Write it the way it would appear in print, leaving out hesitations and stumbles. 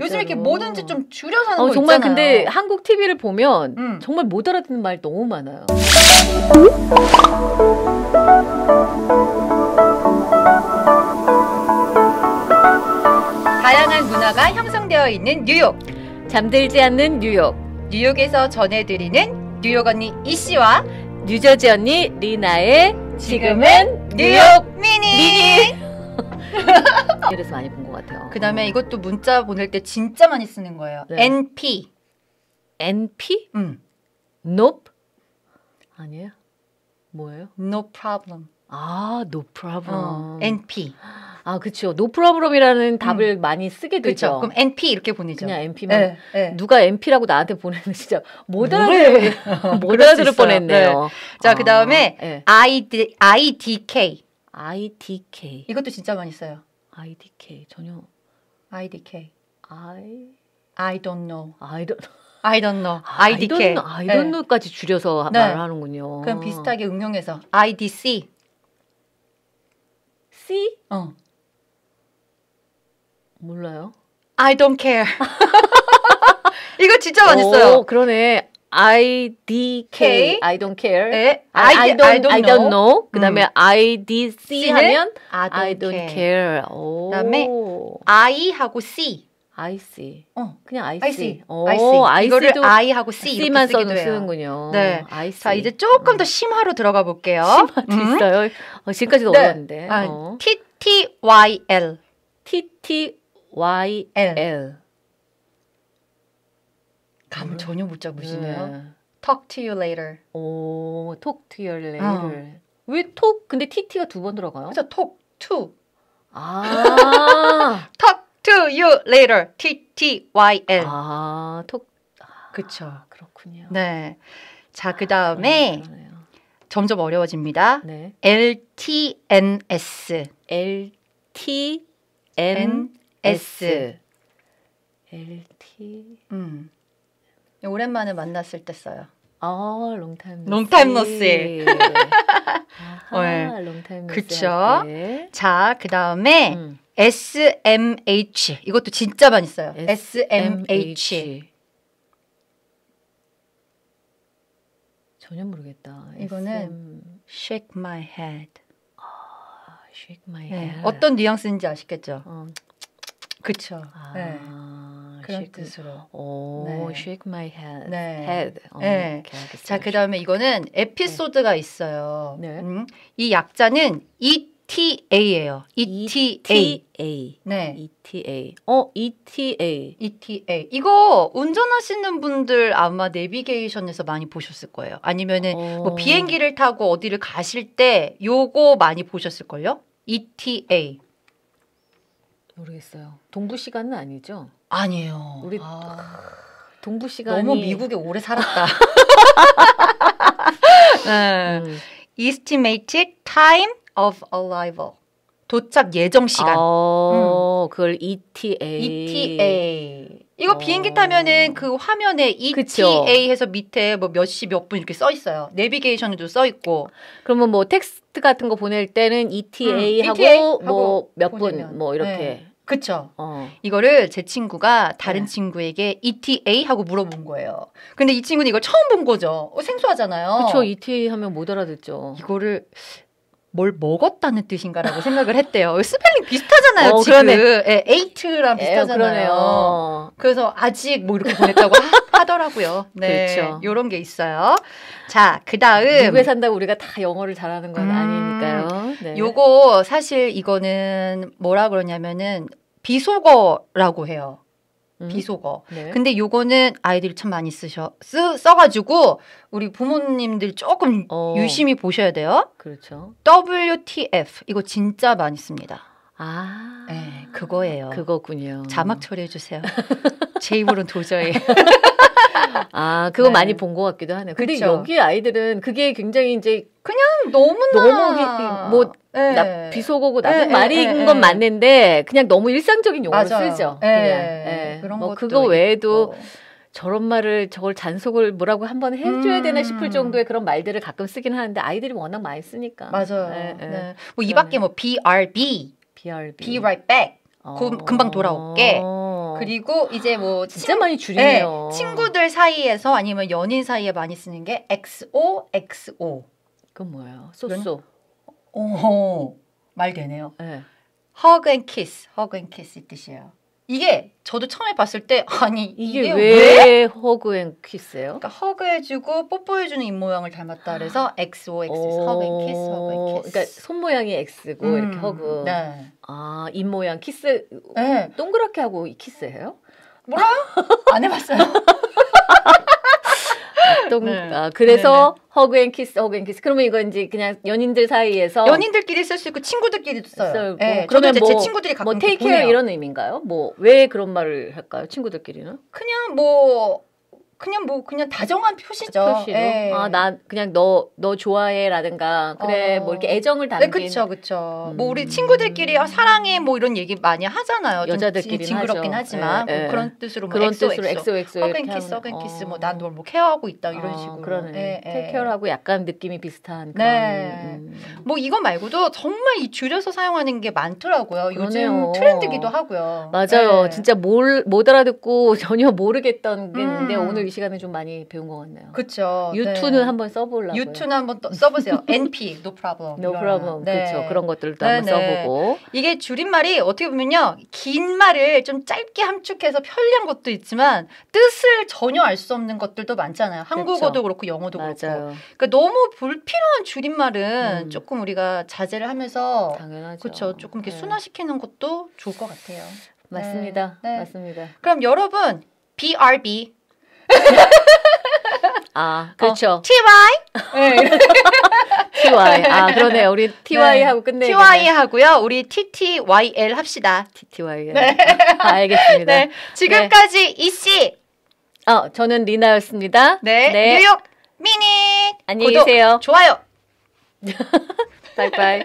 요즘 이렇게 뭐든지 좀 줄여서 하는 거 정말 있잖아요. 근데 한국 TV를 보면 정말 못 알아듣는 말 너무 많아요. 다양한 문화가 형성되어 있는 뉴욕. 잠들지 않는 뉴욕. 뉴욕에서 전해드리는 뉴욕 언니 이씨와 뉴저지 언니 리나의 지금은 뉴욕 미니. 그래서 많이 본 것 같아요. 그 다음에 이것도 문자 보낼 때 진짜 많이 쓰는 거예요. 네. NP. NP? Nope? 아니에요? 뭐예요? No problem. 아, no problem. NP. 아, 그쵸. No problem이라는 답을 많이 쓰게 되죠. 그쵸. 그럼 NP 이렇게 보내죠. 그냥 NP만. 네, 네. 누가 NP라고 나한테 보내는 진짜 못 알아들을 뻔했네요. 네. 자, 그 다음에 네. IDK. IDK. 이것도 진짜 많이 써요. IDK 전혀. IDK. I don't know. I don't know. IDK. I don't know까지 줄여서 네. 말을 하는군요. 그럼 비슷하게 응용해서 IDC. C? 몰라요. I don't care. 이거 진짜 많이 써요. 오, 그러네. IDK, I don't care. 에? I don't know. 그 다음에 IDC 하면 I don't care. 그 다음에 I하고 C. IC. 그냥 IC. 이거를 I하고 C 이렇게 쓰기도 해요. 쓰는군요. 네. IC. 자, 이제 조금 더 심화로 들어가 볼게요. 심화도 있어요? 지금까지도 어려웠는데. TTYL. TTYL. 감 전혀 못 잡으시네요. 네. Talk to you later. 오, talk to you later. 왜 talk? 근데 TT가 두 번 들어가요? 그래서 talk to. 아, talk to you later. TTYL. 아, talk. 그쵸. 그렇군요. 네. 자, 그 다음에 점점 어려워집니다. 네. LTNS. LTNS. LT. 오랜만에 만났을 때 써요. 아, 롱타임 노씨. 롱타임 노씨. 그쵸. 자, 그 다음에 SMH. 이것도 진짜 많이 써요. SMH. 전혀 모르겠다. 이거는 shake my head. 아, shake my head. 어떤 뉘앙스인지 아시겠죠? 그쵸. 네. 그런 뜻으로. 오, 네. shake my head. 네. head. 네. 자, 그 다음에 이거는 에피소드가 네. 있어요. 네. 이 약자는 ETA예요. ETA. 네. ETA. ETA. 이거 운전하시는 분들 아마 내비게이션에서 많이 보셨을 거예요. 아니면은 뭐 비행기를 타고 어디를 가실 때 요거 많이 보셨을걸요? ETA. 모르겠어요. 동부 시간은 아니죠? 아니에요. 우리 동부 시간이 너무 미국에 오래 살았다. 네. Estimated time of arrival. 도착 예정 시간. 그걸 ETA. 이거 비행기 타면은 그 화면에 ETA 그쵸? 해서 밑에 뭐 몇 시 몇 분 이렇게 써 있어요. 내비게이션에도 써 있고. 그러면 뭐 텍스트 같은 거 보낼 때는 ETA 하고 뭐 몇 분 뭐 이렇게. 네. 그쵸. 이거를 제 친구가 다른 네. 친구에게 ETA 하고 물어본 거예요. 근데 이 친구는 이걸 처음 본 거죠. 생소하잖아요. 그쵸. ETA 하면 못 알아듣죠. 이거를 뭘 먹었다는 뜻인가라고 생각을 했대요. 스펠링 비슷하잖아요. 지금 에이트랑 비슷하잖아요. 그래서 아직 뭐 이렇게 보냈다고 하더라고요. 네, 그렇죠. 이런 게 있어요. 자, 그 다음 미국에 산다고 우리가 다 영어를 잘하는 건 아니니까요. 네. 요거 사실 이거는 뭐라 그러냐면은 비속어라고 해요. 비속어. 네. 근데 요거는 아이들이 참 많이 써가지고 우리 부모님들 조금 유심히 보셔야 돼요. 그렇죠. WTF 이거 진짜 많이 씁니다. 아, 네, 그거예요. 그거군요. 자막 처리해 주세요. 제 입으로는 도저히. 아, 그거 네. 많이 본 것 같기도 하네요. 근데 그쵸? 여기 아이들은 그게 굉장히 이제 그냥 너무나 뭐 비속어고 나쁜 말인 건 맞는데 그냥 너무 일상적인 용어로 맞아요. 쓰죠. 네. 그런 뭐 그거 외에도 있고. 저런 말을 저걸 잔속을 뭐라고 한번 해줘야 되나 싶을 정도의 그런 말들을 가끔 쓰긴 하는데 아이들이 워낙 많이 쓰니까. 맞아요. 네. 뭐 이 밖에 뭐 BRB, be right back, 금방 돌아올게. 그 그리고 이제 뭐 진짜 많이 줄이네요. 네, 친구들 사이에서 아니면 연인 사이에 많이 쓰는 게 XOXO. 그건 뭐예요? 쏘쏘. 오, 말 되네요. 네. Hug and kiss, hug and kiss 이 뜻이에요. 이게 저도 처음에 봤을 때 아니 이게 왜 허그 앤 키스예요? 그러니까 허그해주고 뽀뽀해주는 입모양을 닮았다 그래서 XOX, 허그 앤 키스, 허그 앤 키스. 그러니까 손모양이 X고 이렇게 허그. 네. 아, 입모양 키스. 네. 동그랗게 하고 키스해요? 몰라요? 안 해봤어요. 아, 그래서 네네. 허그 앤 키스, 허그 앤 키스. 그러면 이건 이제 그냥 연인들 사이에서 연인들끼리 쓸 수 있고 친구들끼리도 써요. 네, 그러면 뭐, 제 친구들이 가끔 뭐 테이크 케어 이런 의미인가요? 뭐 왜 그런 말을 할까요? 친구들끼리는? 그냥 다정한 표시죠. 아, 나 그냥 너 좋아해라든가 그래 뭐 이렇게 애정을 담긴. 네, 그렇죠, 그렇죠. 뭐 우리 친구들끼리 사랑해 뭐 이런 얘기 많이 하잖아요. 여자들끼리 징그럽긴 하지만 뭐 그런 뜻으로 뭐 XOXO, 허그앤키스, 허그앤키스 뭐 난 널 뭐 케어하고 있다 이런 식으로. 그러네. 테이크케어하고 약간 느낌이 비슷한. 네. 뭐 이거 말고도 정말 이 줄여서 사용하는 게 많더라고요. 요즘 트렌드기도 하고요. 맞아요. 진짜 못 알아듣고 전혀 모르겠던 게 있는데 오늘 시간에 좀 많이 배운 것 같네요. 그렇죠. 유투는 네. 한번 써보려고요. 유투는 한번 써보세요. NP, no problem. No problem. 네. 그렇죠. 그런 것들도 네네. 한번 써보고. 이게 줄임말이 어떻게 보면요. 긴 말을 좀 짧게 함축해서 편리한 것도 있지만 뜻을 전혀 알 수 없는 것들도 많잖아요. 한국어도 그렇죠. 그렇고 영어도 맞아요. 그렇고. 그러니까 너무 불필요한 줄임말은 조금 우리가 자제를 하면서 당연하죠. 그렇죠. 조금 이렇게 네. 순화시키는 것도 좋을 것 같아요. 맞습니다. 네. 네. 맞습니다. 그럼 여러분 BRB 아, 그렇죠. TY? 네. TY. 아, 그러네요. 우리 TY하고 네. 끝내요. TY하고요. 우리 TTYL 합시다. TTYL. 네. 아, 알겠습니다. 네. 지금까지 네. 이씨. 저는 리나였습니다. 네. 네. 뉴욕 미닛. 안녕히 계세요. 좋아요. 바이바이.